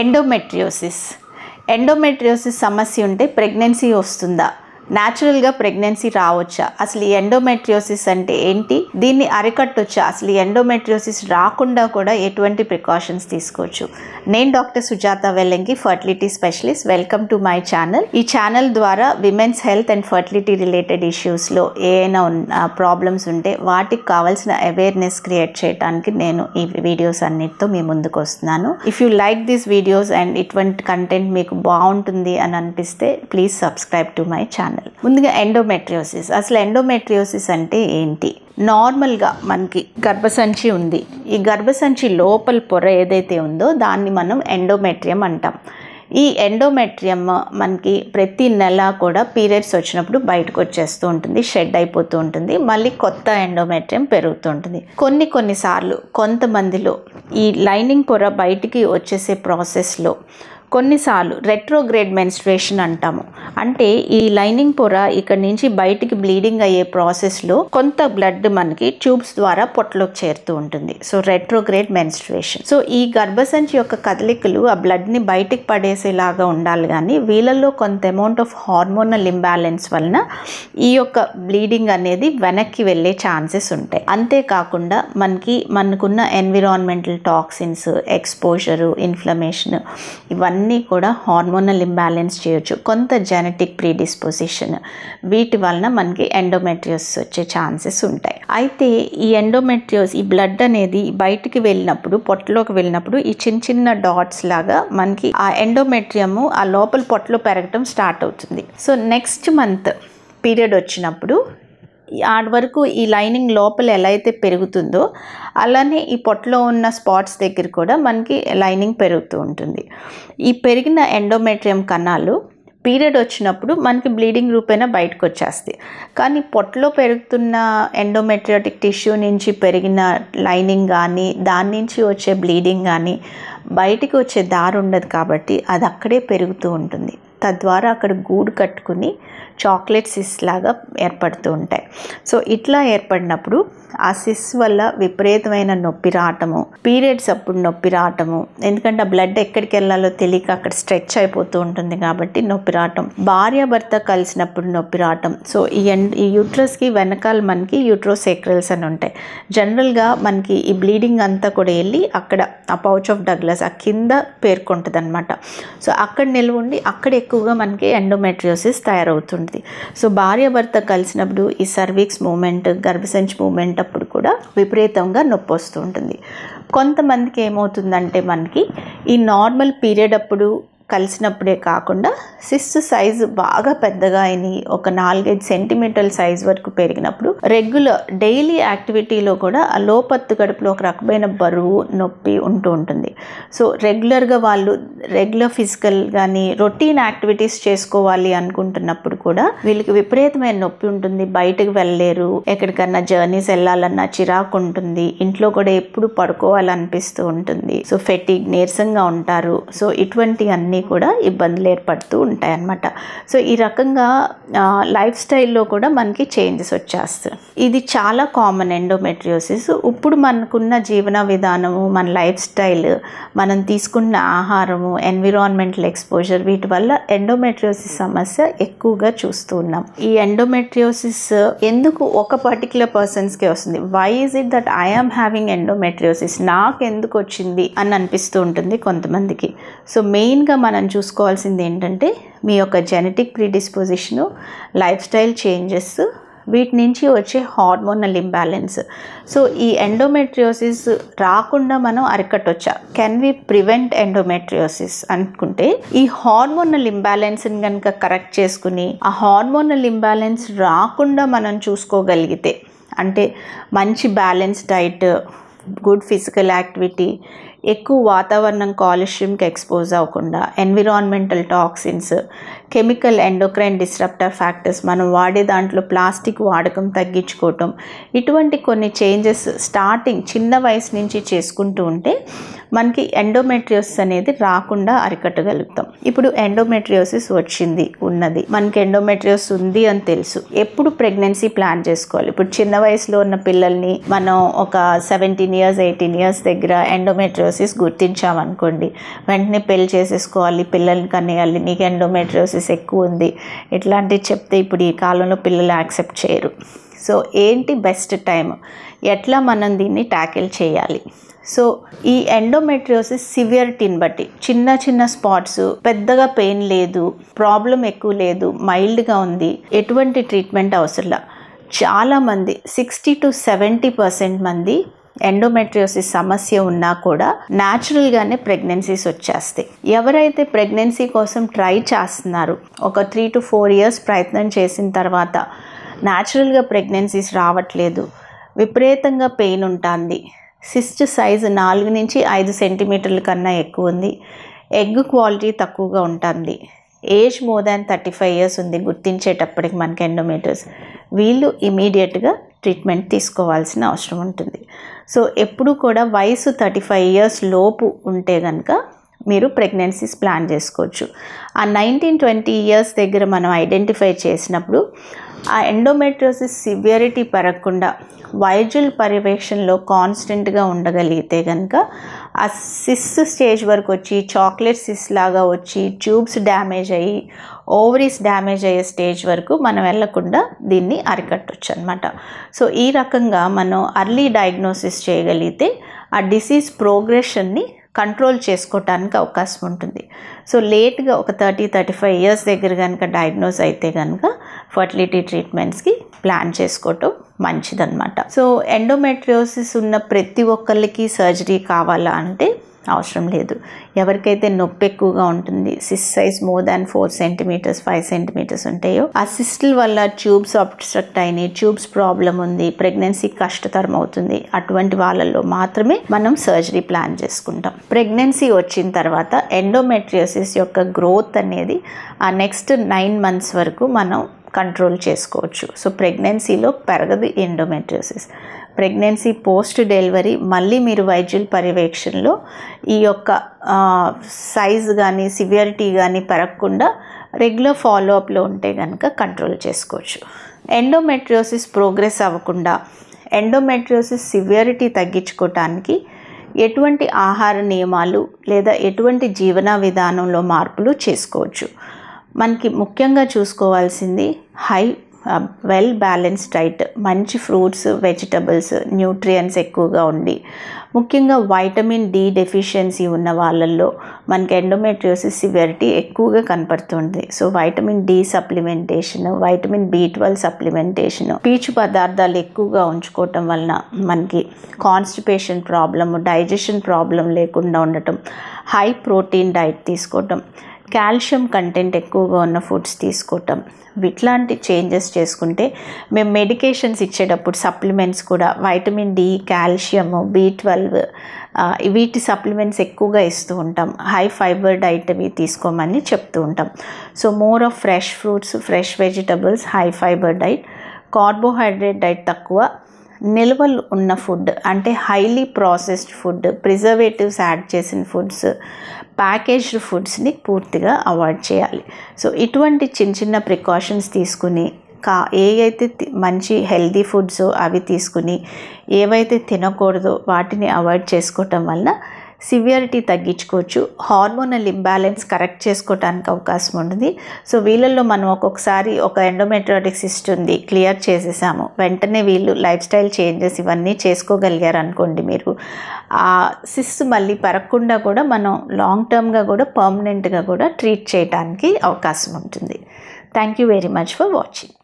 Endometriosis. Endometriosis సమస్య ఉంటే pregnancy వస్తుందా? న్యాచురల్గా ప్రెగ్నెన్సీ రావచ్చా? అసలు ఈ ఎండోమెట్రియోసిస్ అంటే ఏంటి? దీన్ని అరికట్టొచ్చా? అసలు ఈ ఎండోమెట్రియోసిస్ రాకుండా కూడా ఎటువంటి ప్రికాషన్స్ తీసుకోవచ్చు? నేను doctor Sujatha Velangi, fertility specialist. Welcome to my channel. ఈ ఛానల్ ద్వారా women's health and fertility related ఇష్యూస్లో ఏమైనా ప్రాబ్లమ్స్ ఉంటే వాటికి కావాల్సిన అవేర్నెస్ క్రియేట్ చేయడానికి నేను ఈ వీడియోస్ అన్నిటితో మీ ముందుకు వస్తున్నాను. If you like these videos and ఇటువంటి కంటెంట్ మీకు బాగుంటుంది అని అనిపిస్తే please subscribe to my channel. ముందుగా ఎండోమెట్రియోసిస్. అసలు ఎండోమెట్రియోసిస్ అంటే ఏంటి? నార్మల్గా మనకి గర్భసంచి ఉంది. ఈ గర్భసంచి లోపల పొర ఏదైతే ఉందో దాన్ని మనం ఎండోమెట్రియం అంటాం. ఈ ఎండోమెట్రియం మనకి ప్రతి నెల కూడా పీరియడ్స్ వచ్చినప్పుడు బయటకు వచ్చేస్తూ ఉంటుంది, షెడ్ అయిపోతూ ఉంటుంది, మళ్ళీ కొత్త ఎండోమెట్రియం పెరుగుతూ ఉంటుంది. కొన్నిసార్లు కొంతమందిలో ఈ లైనింగ్ పొర బయటికి వచ్చేసే ప్రాసెస్లో కొన్నిసార్లు రెట్రోగ్రేడ్ మెన్స్ట్రేషన్ అంటాము. అంటే ఈ లైనింగ్ పొర ఇక్కడి నుంచి బయటికి బ్లీడింగ్ అయ్యే ప్రాసెస్లో కొంత బ్లడ్ మనకి ట్యూబ్స్ ద్వారా పొట్టలోకి చేరుతూ ఉంటుంది. So retrograde menstruation. సో ఈ గర్భసంచి యొక్క కదలికలు ఆ బ్లడ్ని బయటికి పడేసేలాగా ఉండాలి, కానీ వీళ్ళల్లో కొంత అమౌంట్ ఆఫ్ హార్మోనల్ ఇంబ్యాలెన్స్ వలన ఈ యొక్క బ్లీడింగ్ అనేది వెనక్కి వెళ్ళే ఛాన్సెస్ ఉంటాయి. అంతేకాకుండా మనకున్న ఎన్విరాన్మెంటల్ టాక్సిన్స్, ఎక్స్పోజరు, ఇన్ఫ్లమేషన్, ఇవన్నీ కూడా హార్మోనల్ ఇంబ్యాలెన్స్ చేయొచ్చు. కొంత జెనెటిక్ ప్రీడిస్పోజిషన్ వీటి వలన మనకి ఎండోమెట్రియోసిస్ వచ్చే ఛాన్సెస్ ఉంటాయి. అయితే ఈ ఎండోమెట్రియోసిస్, ఈ బ్లడ్ అనేది బయటికి వెళ్ళినప్పుడు, పొట్టలోకి వెళ్ళినప్పుడు ఈ చిన్న చిన్న డాట్స్ లాగా మనకి ఆ ఎండోమెట్రియము ఆ లోపల పొట్టలో పెరగటం స్టార్ట్ అవుతుంది. సో నెక్స్ట్ మంత్ పీరియడ్ వచ్చినప్పుడు ఆడి వరకు ఈ లైనింగ్ లోపల ఎలా అయితే పెరుగుతుందో అలానే ఈ పొట్టలో ఉన్న స్పాట్స్ దగ్గర కూడా మనకి లైనింగ్ పెరుగుతూ ఉంటుంది. ఈ పెరిగిన ఎండోమెట్రియం కణాలు పీరియడ్ వచ్చినప్పుడు మనకి బ్లీడింగ్ రూపేనా బయటకు వచ్చేస్తాయి, కానీ పొట్టలో పెరుగుతున్న ఎండోమెట్రియాటిక్ టిష్యూ నుంచి పెరిగిన లైనింగ్ కానీ దాని నుంచి వచ్చే బ్లీడింగ్ కానీ బయటికి వచ్చే దారి ఉండదు, కాబట్టి అది అక్కడే పెరుగుతూ ఉంటుంది. తద్వారా అక్కడ గూడు కట్టుకుని చాక్లెట్ సిస్ లాగా ఏర్పడుతూ ఉంటాయి. సో ఇట్లా ఏర్పడినప్పుడు ఆ సిస్ వల్ల విపరీతమైన నొప్పి రావటము, పీరియడ్స్ అప్పుడు నొప్పి రావటము, ఎందుకంటే ఆ బ్లడ్ ఎక్కడికి వెళ్ళాలో తెలియక అక్కడ స్ట్రెచ్ అయిపోతూ ఉంటుంది కాబట్టి నొప్పి రావటం, భార్యాభర్త కలిసినప్పుడు నొప్పి రావటం. సో ఈ యూట్రస్కి వెనకాల మనకి యూట్రోసేక్రల్స్ అని ఉంటాయి. జనరల్గా మనకి ఈ బ్లీడింగ్ అంతా కూడా వెళ్ళి అక్కడ ఆ పౌచ్ ఆఫ్ డగ్లస్ ఆ కింద పేర్కొంటుంది అనమాట. సో అక్కడ నిలవండి, అక్కడ ఎక్కువగా మనకి ఎండోమెట్రియోసిస్ తయారవుతుంది. సో భార్యాభర్త కలిసినప్పుడు ఈ సర్విక్స్ మూమెంట్, గర్భసంచి మూమెంట్ అప్పుడు కూడా విపరీతంగా నొప్పి వస్తూ ఉంటుంది. కొంతమందికి ఏమవుతుందంటే మనకి ఈ నార్మల్ పీరియడ్ అప్పుడు కలిసినప్పుడే కాకుండా సిస్ట్ సైజు బాగా పెద్దగా అయినాయి, ఒక 4-5 సెంటీమీటర్ల సైజు వరకు పెరిగినప్పుడు రెగ్యులర్ డైలీ యాక్టివిటీలో కూడా ఆ లోపత్తు గడుపులో ఒక రకమైన బరువు, నొప్పి ఉంటూ ఉంటుంది. సో రెగ్యులర్గా వాళ్ళు రెగ్యులర్ ఫిజికల్ కానీ రొటీన్ యాక్టివిటీస్ చేసుకోవాలి అనుకుంటున్నప్పుడు కూడా వీళ్ళకి విపరీతమైన నొప్పి ఉంటుంది, బయటకు వెళ్ళలేరు, ఎక్కడికన్నా జర్నీస్ వెళ్ళాలన్నా చిరాకు ఉంటుంది, ఇంట్లో కూడా ఎప్పుడు పడుకోవాలనిపిస్తూ ఉంటుంది. సో ఫెటిగ్, నీరసంగా ఉంటారు. సో ఇటువంటి అన్ని కూడా ఇబ్బందులు ఏర్పడుతూ ఉంటాయి అన్నమాట. సో ఈ రకంగా లైఫ్ స్టైల్లో కూడా మనకి చేంజెస్ వచ్చేస్తాయి. ఇది చాలా కామన్ ఎండోమెట్రియోసిస్. ఇప్పుడు మనకున్న జీవన విధానము, మన లైఫ్ స్టైల్, మనం తీసుకున్న ఆహారము, ఎన్విరాన్మెంటల్ ఎక్స్పోజర్ వీటి వల్ల ఎండోమెట్రియోసిస్ సమస్య ఎక్కువగా చూస్తూ ఉన్నాం. ఈ ఎండోమెట్రియోసిస్ ఎందుకు ఒక పర్టికులర్ పర్సన్స్కే వస్తుంది? Why is it that I'm having endometriosis, నాకు ఎందుకు వచ్చింది అని అనిపిస్తూ ఉంటుంది కొంతమందికి. సో మెయిన్గా మనం చూసుకోవాల్సింది ఏంటంటే మీ యొక్క genetic predisposition, lifestyle changes, వీటి నుంచి వచ్చే హార్మోనల్ ఇంబ్యాలెన్స్. సో ఈ ఎండోమెట్రియోసిస్ రాకుండా మనం అరికట్టొచ్చా? కెన్ వి ప్రివెంట్ ఎండోమెట్రియోసిస్ అనుకుంటే ఈ హార్మోనల్ ఇంబ్యాలెన్స్ని కనుక కరెక్ట్ చేసుకుని ఆ హార్మోనల్ ఇంబ్యాలెన్స్ రాకుండా మనం చూసుకోగలిగితే, అంటే మంచి balance diet, good physical activity, ఎక్కువ వాతావరణం కాలుష్యంకి ఎక్స్పోజ్ అవ్వకుండా, environmental toxins, chemical endocrine disruptor factors, మనం వాడే దాంట్లో ప్లాస్టిక్ వాడకం తగ్గించుకోవటం, ఇటువంటి కొన్ని చేంజెస్ స్టార్టింగ్ చిన్న వయసు నుంచి చేసుకుంటూ ఉంటే మనకి ఎండోమెట్రియోసిస్ అనేది రాకుండా అరికట్టగలుగుతాం. ఇప్పుడు ఎండోమెట్రియోసిస్ వచ్చింది, ఉన్నది, మనకి ఎండోమెట్రియోసిస్ ఉంది అని తెలుసు, ఎప్పుడు ప్రెగ్నెన్సీ ప్లాన్ చేసుకోవాలి? ఇప్పుడు చిన్న వయసులో ఉన్న పిల్లల్ని మనం ఒక 17 years, 18 years దగ్గర ఎండోమెట్రియోసిస్ ఎండోమెట్రియోసిస్ గుర్తించామనుకోండి, వెంటనే పెళ్లి చేసేసుకోవాలి, పిల్లల్ని కనేయాలి, నీకు ఎండోమెట్రియోసిస్ ఎక్కువ ఉంది ఇట్లాంటివి చెప్తే ఇప్పుడు ఈ కాలంలో పిల్లలు యాక్సెప్ట్ చేయరు. సో ఏంటి బెస్ట్ టైం, ఎట్లా మనం దీన్ని ట్యాకిల్ చేయాలి? సో ఈ ఎండోమెట్రియోసిస్ సివియరిటీని బట్టి చిన్న చిన్న స్పాట్స్, పెద్దగా పెయిన్ లేదు, ప్రాబ్లం ఎక్కువ లేదు, మైల్డ్గా ఉంది, ఎటువంటి ట్రీట్మెంట్ అవసరంలా. చాలామంది 60 to 70% మంది ఎండోమెట్రియోసిస్ సమస్య ఉన్నా కూడా న్యాచురల్గానే ప్రెగ్నెన్సీస్ వచ్చేస్తాయి. ఎవరైతే ప్రెగ్నెన్సీ కోసం ట్రై చేస్తున్నారు, ఒక 3 to 4 years ప్రయత్నం చేసిన తర్వాత న్యాచురల్గా ప్రెగ్నెన్సీస్ రావట్లేదు, విపరీతంగా పెయిన్ ఉంటుంది, సిస్ట్ సైజు 4 నుంచి 5 సెంటీమీటర్ల కన్నా ఎక్కువ ఉంది, ఎగ్ క్వాలిటీ తక్కువగా ఉంటుంది, ఏజ్ more than 35 years ఉంది గుర్తించేటప్పటికి మనకి ఎండోమెట్రియోసిస్, వీళ్ళు ఇమీడియట్గా ట్రీట్మెంట్ తీసుకోవాల్సిన అవసరం ఉంటుంది. సో ఎప్పుడు కూడా వయసు 35 years లోపు ఉంటే కనుక మీరు ప్రెగ్నెన్సీస్ ప్లాన్ చేసుకోవచ్చు. ఆ 19-20 years దగ్గర మనం ఐడెంటిఫై చేసినప్పుడు ఆ ఎండోమెట్రియోసిస్ సివియరిటీ పెరగకుండా వైద్యుల పర్యవేక్షణలో కాన్స్టెంట్గా ఉండగలిగితే కనుక ఆ సిస్ స్టేజ్ వరకు వచ్చి చాక్లెట్ సిస్ లాగా వచ్చి ట్యూబ్స్ డ్యామేజ్ అయ్యి ఓవరీస్ డ్యామేజ్ అయ్యే స్టేజ్ వరకు మనం వెళ్ళకుండా దీన్ని అరికట్టవచ్చు అనమాట. సో ఈ రకంగా మనం అర్లీ డయాగ్నోసిస్ చేయగలిగితే ఆ డిసీజ్ ప్రోగ్రెషన్ని కంట్రోల్ చేసుకోవటానికి అవకాశం ఉంటుంది. సో లేట్గా ఒక 30-35 years దగ్గర కనుక డయాగ్నోస్ అయితే కనుక ఫర్టిలిటీ ట్రీట్మెంట్స్కి ప్లాన్ చేసుకోవటం మంచిదన్నమాట. సో ఎండోమెట్రియోసిస్ ఉన్న ప్రతి ఒక్కళ్ళకి సర్జరీ కావాలా అంటే అవసరం లేదు. ఎవరికైతే నొప్పి ఎక్కువగా ఉంటుంది, cyst size more than 4 centimeters, 5 centimeters ఉంటాయో, ఆ సిస్టుల వల్ల ట్యూబ్స్ అబ్స్ట్రక్ట్ అయినాయి, ట్యూబ్స్ ప్రాబ్లం ఉంది, ప్రెగ్నెన్సీ కష్టతరం అవుతుంది, అటువంటి వాళ్ళల్లో మాత్రమే మనం సర్జరీ ప్లాన్ చేసుకుంటాం. ప్రెగ్నెన్సీ వచ్చిన తర్వాత ఎండోమెట్రియోసిస్ యొక్క గ్రోత్ అనేది ఆ నెక్స్ట్ 9 months వరకు మనం కంట్రోల్ చేసుకోవచ్చు. సో ప్రెగ్నెన్సీలో పెరగదు ఎండోమెట్రియోసిస్. ప్రెగ్నెన్సీ పోస్ట్ డెలివరీ మళ్ళీ మీరు వైద్యుల పర్యవేక్షణలో ఈ యొక్క సైజ్ కానీ సివియరిటీ కానీ పెరగకుండా రెగ్యులర్ ఫాలోఅప్లో ఉంటే కనుక కంట్రోల్ చేసుకోవచ్చు. ఎండోమెట్రియోసిస్ ప్రోగ్రెస్ అవ్వకుండా ఎండోమెట్రియోసిస్ సివియరిటీ తగ్గించుకోవటానికి ఎటువంటి ఆహార నియమాలు లేదా ఎటువంటి జీవన విధానంలో మార్పులు చేసుకోవచ్చు? మనకి ముఖ్యంగా చూసుకోవాల్సింది వెల్ బ్యాలెన్స్డ్ డైట్, మంచి ఫ్రూట్స్, వెజిటబుల్స్, న్యూట్రియన్స్ ఎక్కువగా ఉండి, ముఖ్యంగా వైటమిన్ డి డెఫిషియన్సీ ఉన్న వాళ్ళల్లో మనకి ఎండోమెట్రియోసిస్ సివియరిటీ ఎక్కువగా కనపడుతుంది. So vitamin D supplementation, vitamin B12 supplementation, పీచు పదార్థాలు ఎక్కువగా ఉంచుకోవటం వలన మనకి కాన్స్టిపేషన్ ప్రాబ్లమ్, డైజెషన్ ప్రాబ్లం లేకుండా ఉండటం, హై ప్రోటీన్ డైట్ తీసుకోవటం, కాల్షియం కంటెంట్ ఎక్కువగా ఉన్న ఫుడ్స్ తీసుకోవటం, ఇట్లాంటి చేంజెస్ చేసుకుంటే, మేము మెడికేషన్స్ ఇచ్చేటప్పుడు సప్లిమెంట్స్ కూడా వైటమిన్ డి, కాల్షియము, B12 వీటి సప్లిమెంట్స్ ఎక్కువగా ఇస్తూ ఉంటాం, హై ఫైబర్ డైట్ అవి తీసుకోమని చెప్తూ ఉంటాం. So more of fresh fruits, fresh vegetables, high fibre diet, carbohydrate diet తక్కువ, నిల్వలు ఉన్న ఫుడ్ అంటే highly processed food, preservatives add చేసిన ఫుడ్స్, ప్యాకేజ్డ్ ఫుడ్స్ని పూర్తిగా అవాయిడ్ చేయాలి. సో ఇటువంటి చిన్న చిన్న ప్రికాషన్స్ తీసుకుని ఏవైతే మంచి హెల్దీ ఫుడ్స్ అవి తీసుకుని ఏవైతే తినకూడదో వాటిని అవాయిడ్ చేసుకోవటం వలన సివియరిటీ తగ్గించుకోవచ్చు. హార్మోనల్ ఇంబ్యాలెన్స్ కరెక్ట్ చేసుకోవడానికి అవకాశం ఉంటుంది. సో వీళ్ళల్లో మనం ఒక్కొక్కసారి ఒక ఎండోమెట్రియోటిక్ సిస్ట్ ఉంది, క్లియర్ చేసేసాము, వెంటనే వీళ్ళు లైఫ్ స్టైల్ చేంజెస్ ఇవన్నీ చేసుకోగలిగారు అనుకోండి, మీరు ఆ సిస్ట్ మళ్ళీ పెరగకుండా కూడా మనం లాంగ్ టర్మ్గా కూడా పర్మనెంట్గా కూడా ట్రీట్ చేయడానికి అవకాశం ఉంటుంది. Thank you very much for watching.